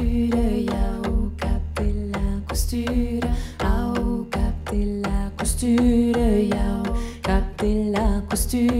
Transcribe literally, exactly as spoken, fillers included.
jag åka till la costyra, jag åka till la costyra, jag åka till la costyra.